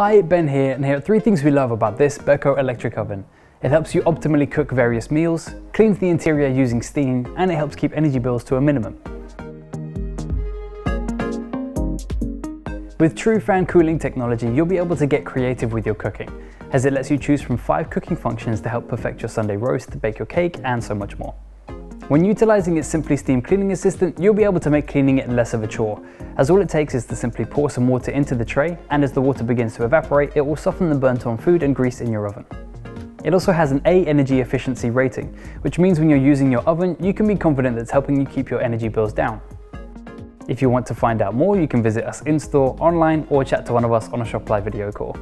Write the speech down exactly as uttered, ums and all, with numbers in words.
Hi, Ben here, and here are three things we love about this Beko electric oven. It helps you optimally cook various meals, cleans the interior using steam, and it helps keep energy bills to a minimum. With true fan cooling technology, you'll be able to get creative with your cooking, as it lets you choose from five cooking functions to help perfect your Sunday roast, bake your cake, and so much more. When utilizing its Simply Steam Cleaning Assistant, you'll be able to make cleaning it less of a chore, as all it takes is to simply pour some water into the tray, and as the water begins to evaporate, it will soften the burnt-on food and grease in your oven. It also has an A energy efficiency rating, which means when you're using your oven, you can be confident that it's helping you keep your energy bills down. If you want to find out more, you can visit us in-store, online, or chat to one of us on a ShopLive video call.